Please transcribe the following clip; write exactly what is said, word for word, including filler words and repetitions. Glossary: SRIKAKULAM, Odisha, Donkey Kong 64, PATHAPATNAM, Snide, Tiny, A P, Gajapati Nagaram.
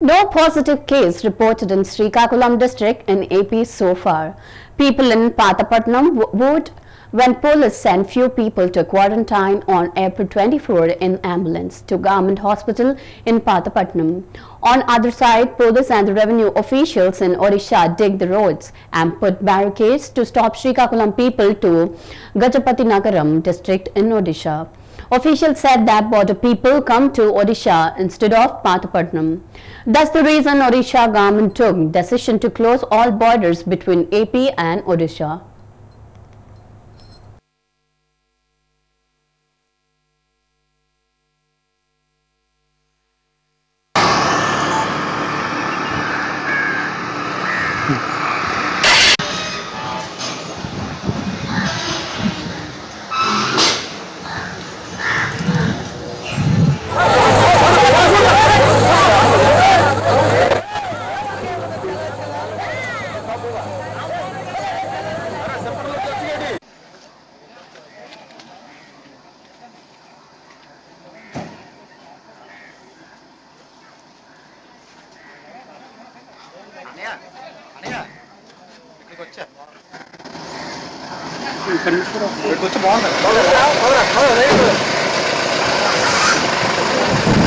No positive case reported in Srikakulam district in A P so far. People in Pathapatnam would when police sent few people to quarantine on April twenty-fourth in ambulance to government hospital in Pathapatnam. On other side, police and the revenue officials in Odisha dig the roads and put barricades to stop Srikakulam people to Gajapati Nagaram district in Odisha. Officials said that border people come to Odisha instead of Pathapatnam. That's the reason Odisha government took decision to close all borders between A P and Odisha. Good morning.